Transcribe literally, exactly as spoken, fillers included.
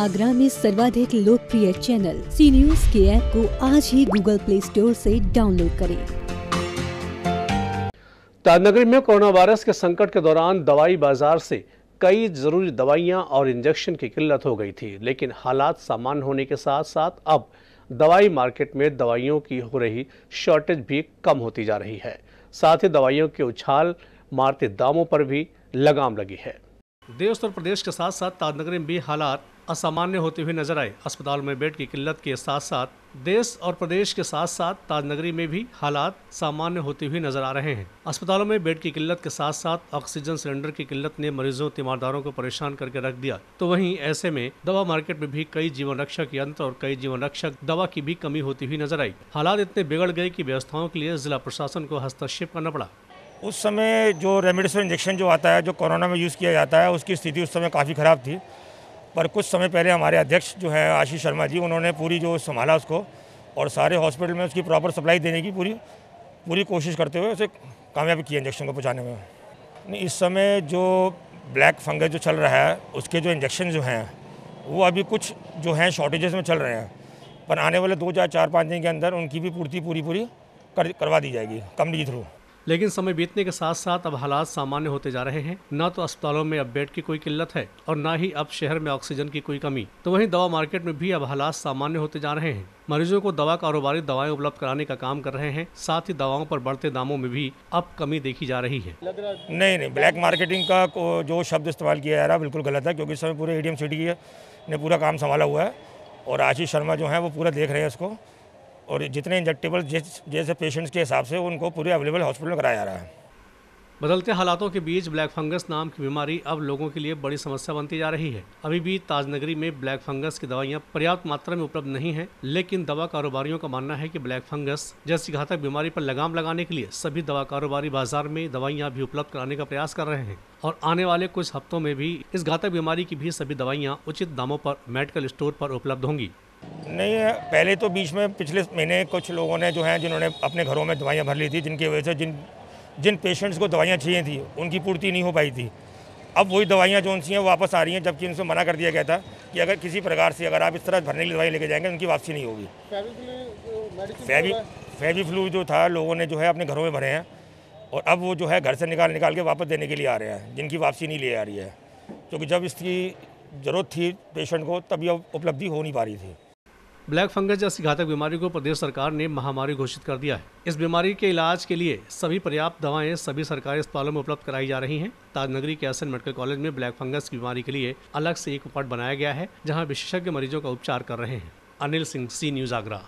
आगरा में सर्वाधिक लोकप्रिय चैनल सी न्यूज़ के ऐप को आज ही गूगल प्ले स्टोर से डाउनलोड करें। ताजनगरी में कोरोना वायरस के संकट के दौरान दवाई बाजार से कई जरूरी दवाइयां और इंजेक्शन की किल्लत हो गई थी, लेकिन हालात सामान्य होने के साथ साथ अब दवाई मार्केट में दवाइयों की हो रही शॉर्टेज भी कम होती जा रही है। साथ ही दवाइयों के उछाल मारते दामों पर भी लगाम लगी है। देश और प्रदेश के साथ साथ ताजनगरी में भी हालात असामान्य होते हुए नजर आए। अस्पताल में बेड की किल्लत के साथ साथ देश और प्रदेश के साथ साथ ताजनगरी में भी हालात सामान्य होते हुए नजर आ रहे हैं। अस्पतालों में बेड की किल्लत के साथ साथ ऑक्सीजन सिलेंडर की किल्लत ने मरीजों तीमारदारों को परेशान करके रख दिया, तो वहीं ऐसे में दवा मार्केट में भी कई जीवन रक्षक यंत्र और कई जीवन रक्षक दवा की भी कमी होती हुई नजर आई। हालात इतने बिगड़ गए कि व्यवस्थाओं के लिए जिला प्रशासन को हस्तक्षेप करना पड़ा। उस समय जो रेमडिसवे इंजेक्शन जो आता है, जो कोरोना में यूज़ किया जाता है, उसकी स्थिति उस समय काफ़ी ख़राब थी। पर कुछ समय पहले हमारे अध्यक्ष जो है आशीष शर्मा जी, उन्होंने पूरी जो संभाला उसको और सारे हॉस्पिटल में उसकी प्रॉपर सप्लाई देने की पूरी पूरी कोशिश करते हुए उसे कामयाबी की इंजेक्शन को पहुँचाने में। इस समय जो ब्लैक फंगस जो चल रहा है, उसके जो इंजेक्शन जो हैं वो अभी कुछ जो हैं शॉर्टेजेस में चल रहे हैं, पर आने वाले दो चार चार पाँच दिन के अंदर उनकी भी पूर्ति पूरी पूरी करवा दी जाएगी कंपनी के थ्रू। लेकिन समय बीतने के साथ साथ अब हालात सामान्य होते जा रहे हैं। न तो अस्पतालों में अब बेड की कोई किल्लत है और न ही अब शहर में ऑक्सीजन की कोई कमी, तो वहीं दवा मार्केट में भी अब हालात सामान्य होते जा रहे हैं। मरीजों को दवा कारोबारी दवाएं उपलब्ध कराने का काम कर रहे हैं, साथ ही दवाओं पर बढ़ते दामों में भी अब कमी देखी जा रही है। नहीं नहीं ब्लैक मार्केटिंग का जो शब्द इस्तेमाल किया जा रहा है बिल्कुल गलत है, क्योंकि इस समय पूरे एडीएम सिटी ने पूरा काम संभाला हुआ है और आशीष शर्मा जो है वो पूरा देख रहे हैं इसको, और जितने इंजेक्टेबल जैसे पेशेंट्स के हिसाब से उनको पूरे अवेलेबल हॉस्पिटल में कराया जा रहा है। बदलते हालातों के बीच ब्लैक फंगस नाम की बीमारी अब लोगों के लिए बड़ी समस्या बनती जा रही है। अभी भी ताजनगरी में ब्लैक फंगस की दवाइयां पर्याप्त मात्रा में उपलब्ध नहीं है, लेकिन दवा कारोबारियों का मानना है कि ब्लैक फंगस जैसी घातक बीमारी पर लगाम लगाने के लिए सभी दवा कारोबारी बाजार में दवाइयां भी उपलब्ध कराने का प्रयास कर रहे हैं और आने वाले कुछ हफ्तों में भी इस घातक बीमारी की भी सभी दवाइयाँ उचित दामों पर मेडिकल स्टोर पर उपलब्ध होंगी। नहीं, पहले तो बीच में पिछले महीने कुछ लोगों ने जो हैं जिन्होंने अपने घरों में दवाइयां भर ली थी, जिनकी वजह से जिन जिन पेशेंट्स को दवाइयां चाहिए थी उनकी पूर्ति नहीं हो पाई थी। अब वही दवाइयां जो उनसी हैं वापस आ रही हैं, जबकि उनसे मना कर दिया गया था कि अगर किसी प्रकार से अगर आप इस तरह भरने की दवाई लेके जाएंगे उनकी वापसी नहीं होगी। फेवी फ्लू जो था लोगों ने जो है अपने घरों में भरे हैं और अब वो जो है घर से निकाल निकाल के वापस देने के लिए आ रहे हैं, जिनकी वापसी नहीं ले आ रही है, क्योंकि जब इसकी जरूरत थी पेशेंट को तब यह उपलब्धि हो नहीं पा रही थी। ब्लैक फंगस जैसी घातक बीमारी को प्रदेश सरकार ने महामारी घोषित कर दिया है। इस बीमारी के इलाज के लिए सभी पर्याप्त दवाएं सभी सरकारी अस्पतालों में उपलब्ध कराई जा रही हैं। ताजनगरी के एस एन मेडिकल कॉलेज में ब्लैक फंगस की बीमारी के लिए अलग से एक वार्ड बनाया गया है, जहां विशेषज्ञ मरीजों का उपचार कर रहे हैं। Anil Singh, C news, Agra.